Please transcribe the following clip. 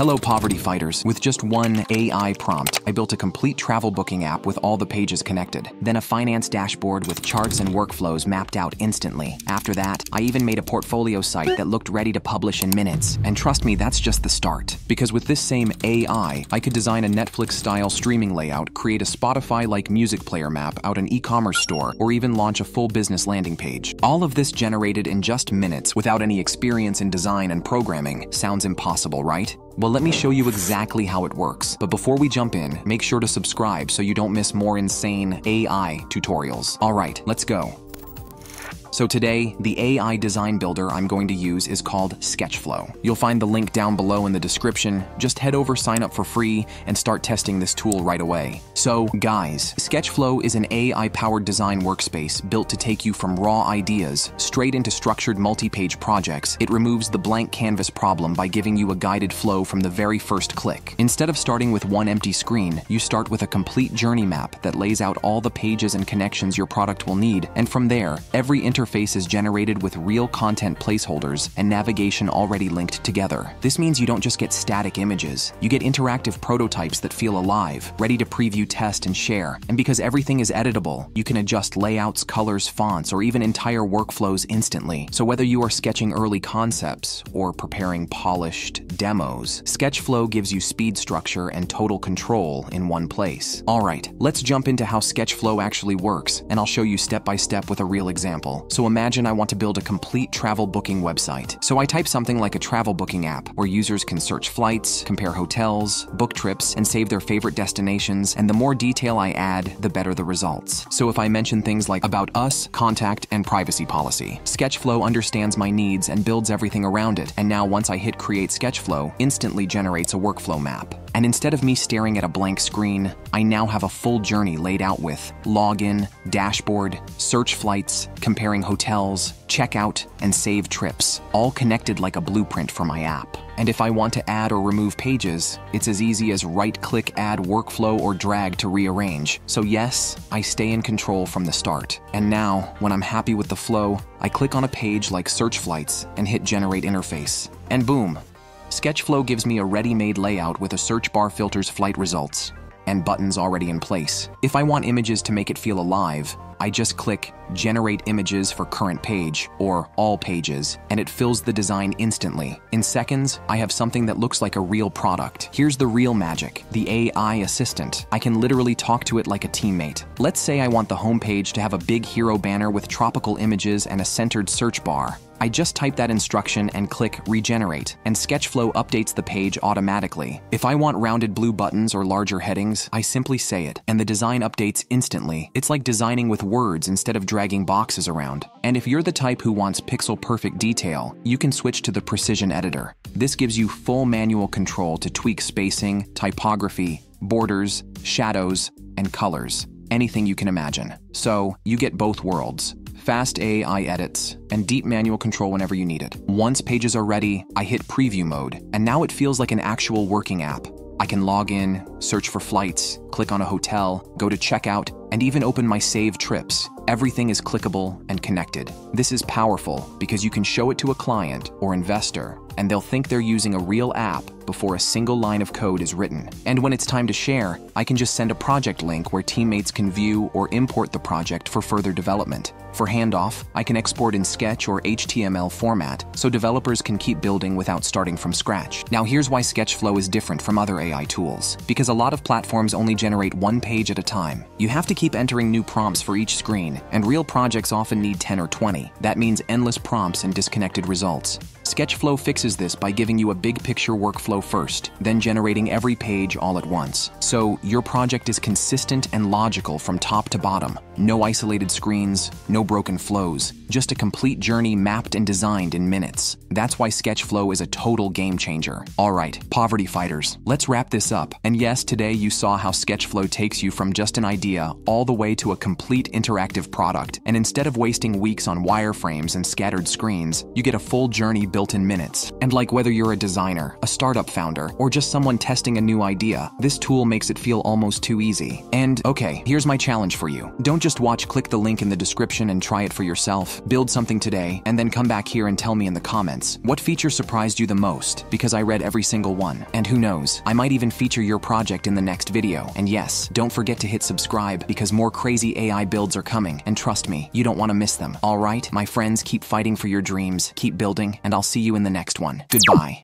Hello Poverty Fighters. With just one AI prompt, I built a complete travel booking app with all the pages connected, then a finance dashboard with charts and workflows mapped out instantly. After that, I even made a portfolio site that looked ready to publish in minutes. And trust me, that's just the start. Because with this same AI, I could design a Netflix-style streaming layout, create a Spotify-like music player map, out an e-commerce store, or even launch a full business landing page. All of this generated in just minutes without any experience in design and programming. Sounds impossible, right? Well, let me show you exactly how it works. But before we jump in, make sure to subscribe so you don't miss more insane AI tutorials. All right, let's go. So today, the AI design builder I'm going to use is called Sketchflow. You'll find the link down below in the description. Just head over, sign up for free, and start testing this tool right away. So guys, Sketchflow is an AI-powered design workspace built to take you from raw ideas straight into structured multi-page projects. It removes the blank canvas problem by giving you a guided flow from the very first click. Instead of starting with one empty screen, you start with a complete journey map that lays out all the pages and connections your product will need, and from there, every interface is generated with real content placeholders and navigation already linked together. This means you don't just get static images, you get interactive prototypes that feel alive, ready to preview, test, and share. And because everything is editable, you can adjust layouts, colors, fonts, or even entire workflows instantly. So whether you are sketching early concepts or preparing polished demos, Sketchflow gives you speed, structure, and total control in one place. All right, let's jump into how Sketchflow actually works, and I'll show you step by step with a real example. So imagine I want to build a complete travel booking website. So I type something like a travel booking app where users can search flights, compare hotels, book trips, and save their favorite destinations, and the more detail I add, the better the results. So if I mention things like about us, contact, and privacy policy, Sketchflow understands my needs and builds everything around it. And now once I hit create, Sketchflow instantly generates a workflow map. And instead of me staring at a blank screen, I now have a full journey laid out with login, dashboard, search flights, comparing hotels, checkout, and save trips, all connected like a blueprint for my app. And if I want to add or remove pages, it's as easy as right-click, add workflow, or drag to rearrange. So yes, I stay in control from the start. And now, when I'm happy with the flow, I click on a page like search flights and hit generate interface. And boom, Sketchflow gives me a ready-made layout with a search bar, filters, flight results, and buttons already in place. If I want images to make it feel alive, I just click Generate Images for Current Page, or All Pages, and it fills the design instantly. In seconds, I have something that looks like a real product. Here's the real magic, the AI assistant. I can literally talk to it like a teammate. Let's say I want the homepage to have a big hero banner with tropical images and a centered search bar. I just type that instruction and click Regenerate, and Sketchflow updates the page automatically. If I want rounded blue buttons or larger headings, I simply say it, and the design updates instantly. It's like designing with words instead of dragging boxes around. And if you're the type who wants pixel-perfect detail, you can switch to the Precision Editor. This gives you full manual control to tweak spacing, typography, borders, shadows, and colors. Anything you can imagine. So you get both worlds. Fast AI edits, and deep manual control whenever you need it. Once pages are ready, I hit preview mode, and now it feels like an actual working app. I can log in, search for flights, click on a hotel, go to checkout, and even open my save trips. Everything is clickable and connected. This is powerful because you can show it to a client or investor, and they'll think they're using a real app before a single line of code is written. And when it's time to share, I can just send a project link where teammates can view or import the project for further development. For handoff, I can export in Sketch or HTML format so developers can keep building without starting from scratch. Now here's why Sketchflow is different from other AI tools. Because a lot of platforms only generate one page at a time. You have to keep entering new prompts for each screen, and real projects often need 10 or 20. That means endless prompts and disconnected results. Sketchflow fixes this by giving you a big picture workflow first, then generating every page all at once. So your project is consistent and logical from top to bottom. No isolated screens, no broken flows, just a complete journey mapped and designed in minutes. That's why Sketchflow is a total game changer. All right, Poverty Fighters, let's wrap this up. And yes, today you saw how Sketchflow takes you from just an idea all the way to a complete interactive product. And instead of wasting weeks on wireframes and scattered screens, you get a full journey built in minutes. And like whether you're a designer, a startup startup founder or just someone testing a new idea, this tool makes it feel almost too easy. And okay, here's my challenge for you. Don't just watch, click the link in the description and try it for yourself. Build something today and then come back here and tell me in the comments what feature surprised you the most, because I read every single one. And who knows, I might even feature your project in the next video. And yes, don't forget to hit subscribe because more crazy AI builds are coming, and trust me, you don't want to miss them. All right, my friends, keep fighting for your dreams, keep building, and I'll see you in the next one. Goodbye.